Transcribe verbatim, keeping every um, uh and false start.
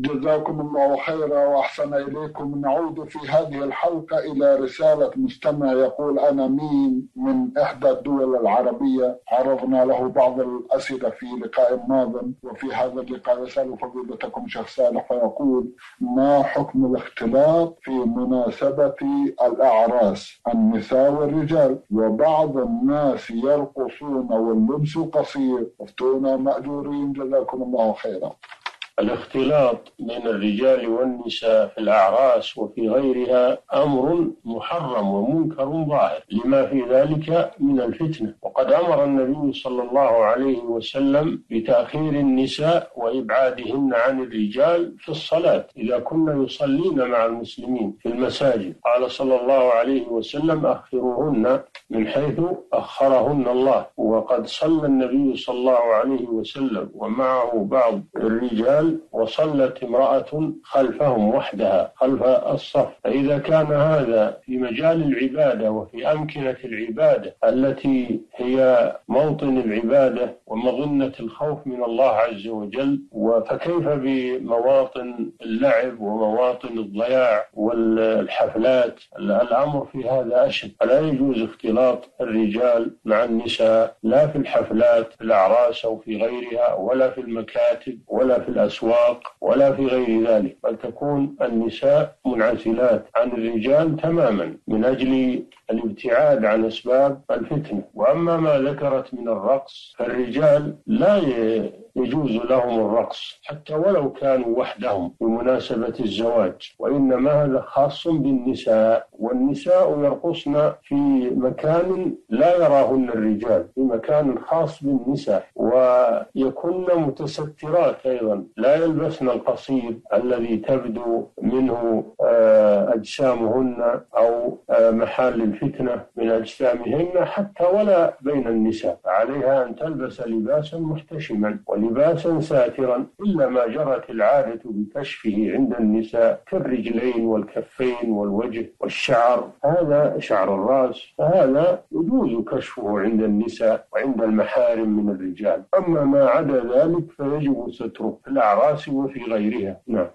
جزاكم الله خيرا وأحسن إليكم. نعود في هذه الحلقة إلى رسالة مستمع يقول: أنا مين من إحدى الدول العربية. عرضنا له بعض الأسئلة في لقاء ماض، وفي هذا اللقاء يسأل فضيلتكم شيخ صالح فيقول: ما حكم الاختلاط في مناسبة الأعراس النساء والرجال؟ وبعض الناس يرقصون واللبس قصير، افتونا مأجورين جزاكم الله خيرا. الاختلاط بين الرجال والنساء في الأعراس وفي غيرها أمر محرم ومنكر ظاهر لما في ذلك من الفتنة، وقد أمر النبي صلى الله عليه وسلم بتأخير النساء وإبعادهن عن الرجال في الصلاة إذا كنا يصلين مع المسلمين في المساجد. قال صلى الله عليه وسلم: أخروهن من حيث أخرهن الله. وقد صلى النبي صلى الله عليه وسلم ومعه بعض الرجال، وصلت امرأة خلفهم وحدها خلف الصف. فإذا كان هذا في مجال العبادة وفي أمكنة العبادة التي هي موطن العبادة ومظنة الخوف من الله عز وجل، فكيف بمواطن اللعب ومواطن الضياع والحفلات؟ الأمر في هذا أشد. فلا يجوز اختلاط الرجال مع النساء، لا في الحفلات في الأعراس أو في غيرها، ولا في المكاتب ولا في الأسواق ولا في غير ذلك، بل تكون النساء منعزلات عن الرجال تماما من أجل الابتعاد عن أسباب الفتنة. وأما ما ذكرت من الرقص، فالرجال لا ي... يجوز لهم الرقص حتى ولو كانوا وحدهم بمناسبة الزواج، وإنما هذا خاص بالنساء، والنساء يرقصن في مكان لا يراهن الرجال، في مكان خاص بالنساء، ويكن متسترات أيضا، لا يلبسن القصير الذي تبدو منه أجسامهن أو محل الفتنة من أجسامهن حتى ولا بين النساء. عليها أن تلبس لباسا محتشما لباسا ساترا، إلا ما جرت العادة بكشفه عند النساء كالرجلين والكفين والوجه والشعر، هذا شعر الرأس، فهذا يجوز كشفه عند النساء وعند المحارم من الرجال، أما ما عدا ذلك فيجب ستره في الأعراس وفي غيرها. نعم.